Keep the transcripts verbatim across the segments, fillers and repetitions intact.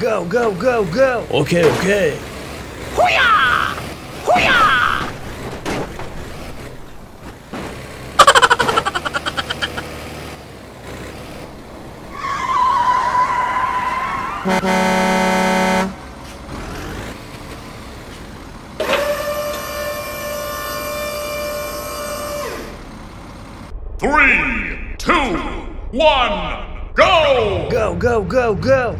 Go, go, go, go! Okay, okay. Hoo-yah! Hoo-yah! Three, two, one, go! Go, go, go, go!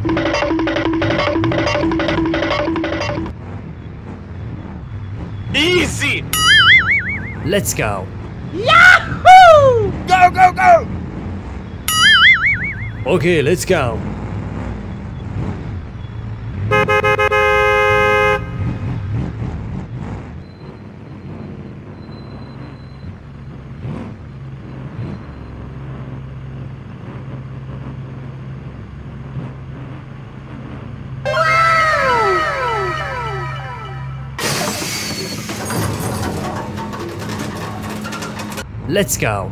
Easy! Let's go! Yahoo! Go, go, go! Okay, let's go! Let's go.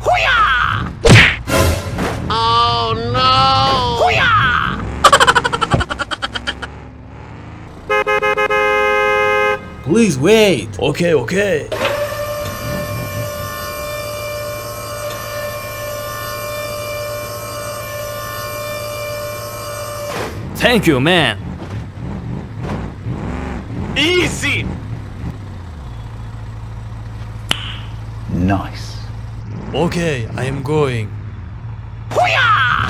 Hoo-yah! Oh no! Hoo-yah! Please wait. Okay, okay. Thank you, man. Easy. Nice. Okay, I am going. Hoo-yah!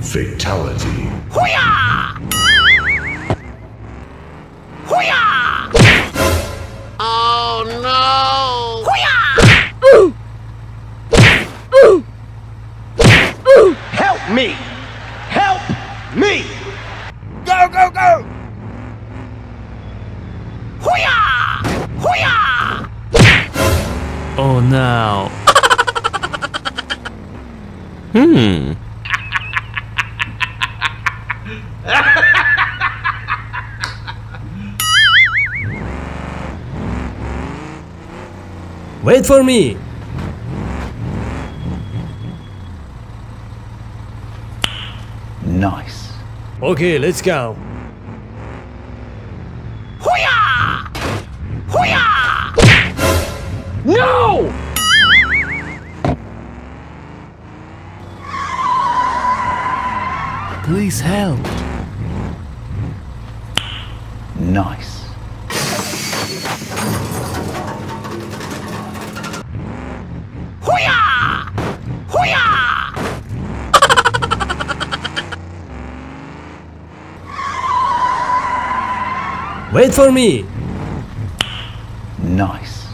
Fatality. Hoo-yah! Hoo-yah! Oh no! Hoo-yah! Ooh! Ooh! Ooh! Help me! Help me! Go, go, go! Hoo-yah! Hoo-yah! Oh no. Hmm. Wait for me. Nice. Okay, let's go. Hoo-yah! Hoo-yah! No! Please help. Nice. Hoo-yah! Hoo-yah! Wait for me. Nice.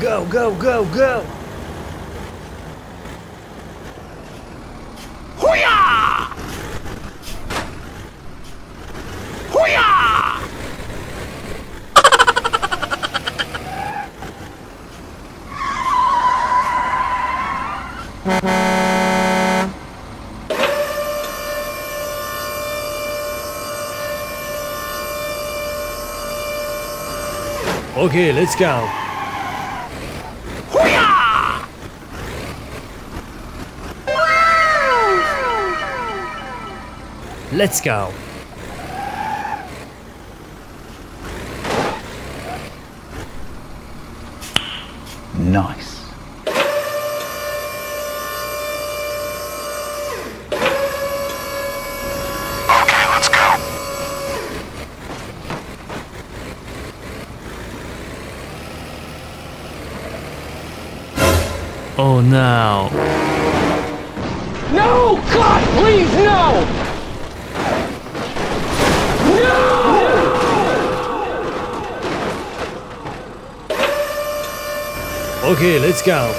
Go, go, go, go. Okay, let's go. Hoo-yah! Let's go. Nice. Oh no. No! God, please, no! No! Okay, let's go.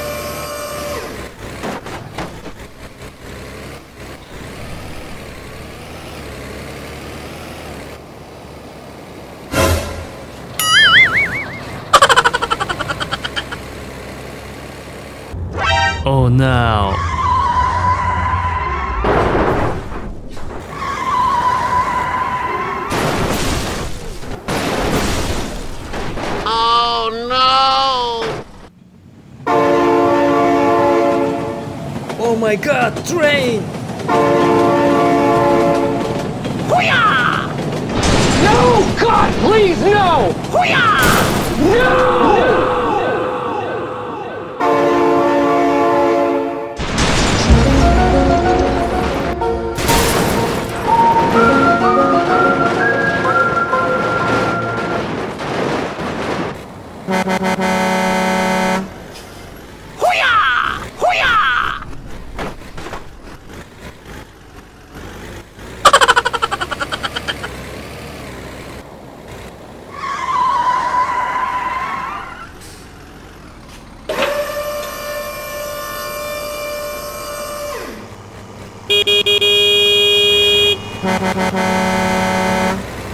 Oh no. Oh no. Oh my god, train! Hoo-yah! No, God, please, no! Hoo-yah! No! No!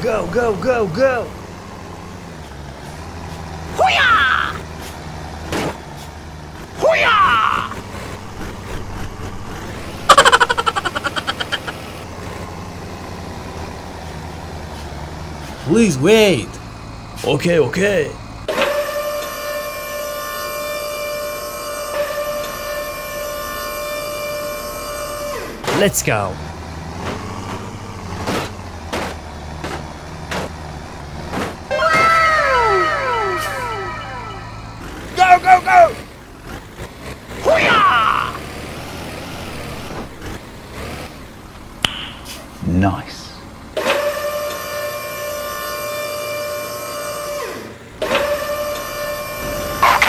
Go, go, go, go! Hoo-yah! Hoo-yah! Please wait! Okay, okay! Let's go! Go, go! Hoo-yah! Nice. Okay,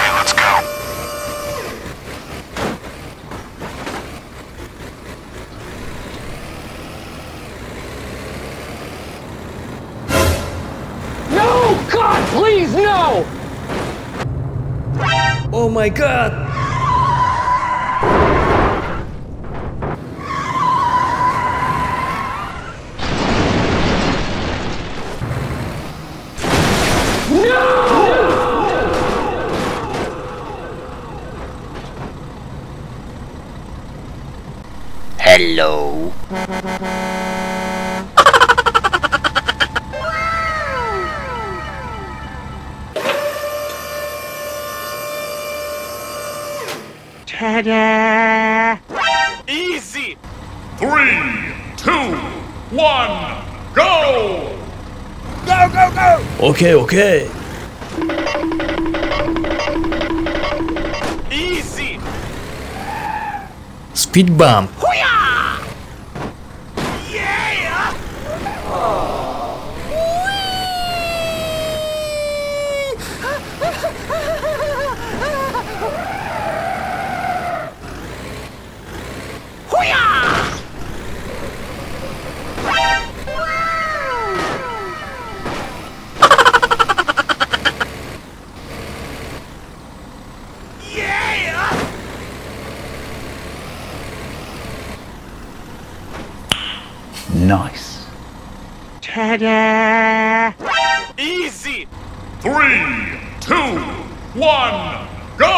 let's go. No! God, please, no! Oh my god! No! No! Hello! Ta-da! Easy! Three, two, one, go! Go, go, go! Okay, okay! Easy! Speed bump! Hoo-yah! Yeah! Oh. Nice. Ta-da! Easy! Three, two, one, go!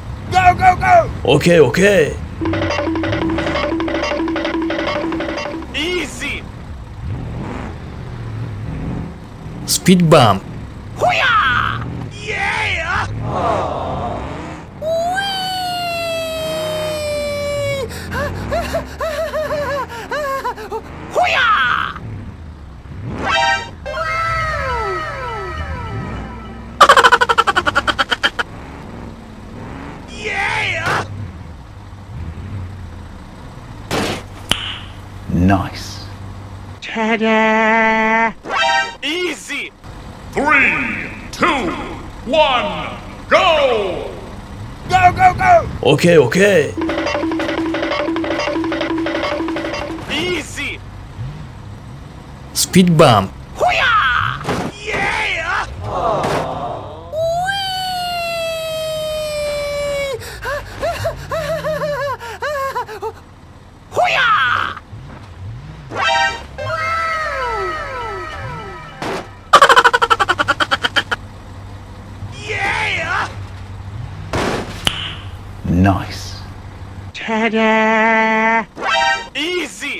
Go, go, go! Okay, okay! Easy! Speed bump! Hoo-yah! Yeah! Oh. Whee! Hoo-yah! Yeah! Nice. Ta-da! Easy! Three, two, one, go! Go, go, go! Okay, okay! Speed bump. Hoo-yah! Yeah! Oh. Whee! Hoo-yah! Yeah! Nice. Ta-da! Easy!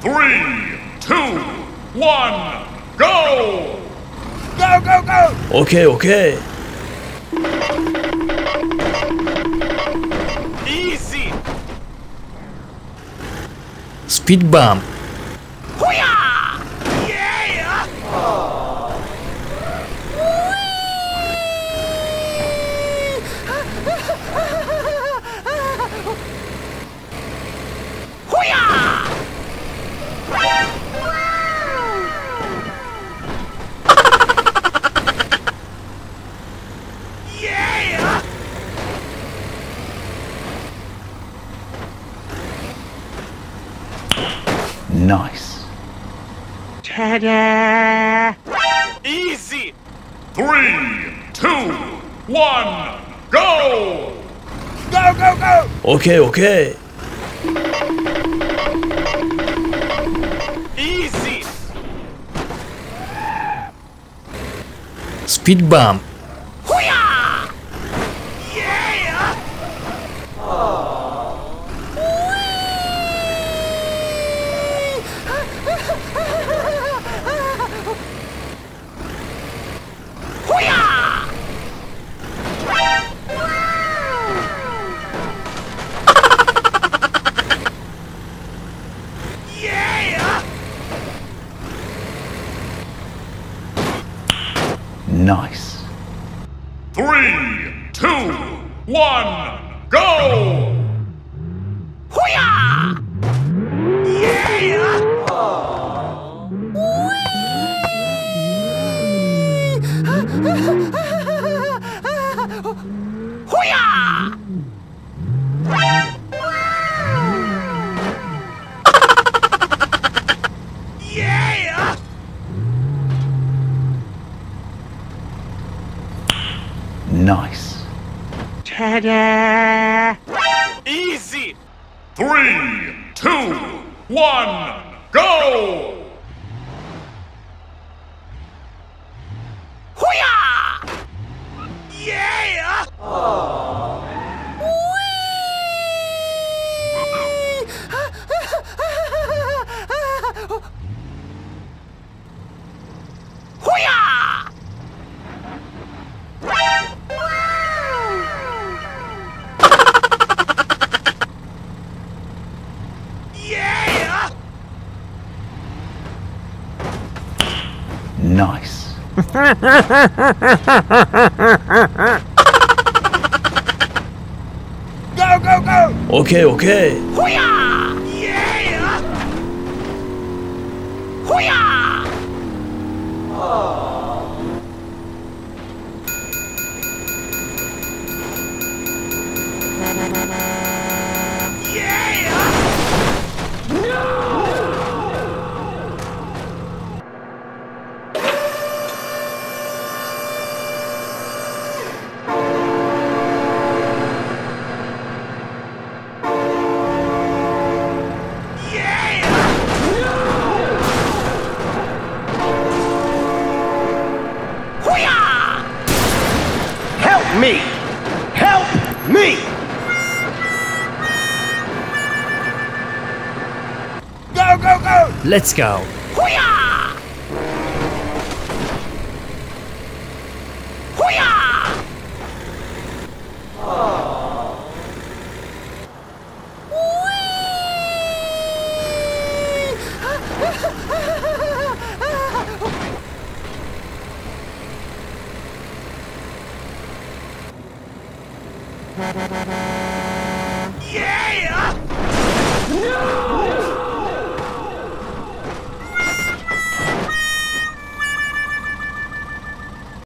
Three, two, one, go! Go, go, go! Okay, okay! Easy! speed bump. Nice. Ta-da! Easy! Three, two, one, go! Go, go, go! Okay, okay. Easy! Speed bump. Nice. Three, two, one, go! Hoo-yah! Yeah! Oh. Whee! Hoo-yah! Nice. Ta-da! Easy! Three, two, one, go! Hoo-yah! Yeah! Oh. Whee! Hoo-yah! Nice. Go, go, go! Okay, okay. Hoo-yah! Yeah! Hoo-yah! Oh. Yeah! No! Me! Help me! Go, go, go! Let's go! Hoo-yah! Hoo-yah! Oh. Whee! Da da da da.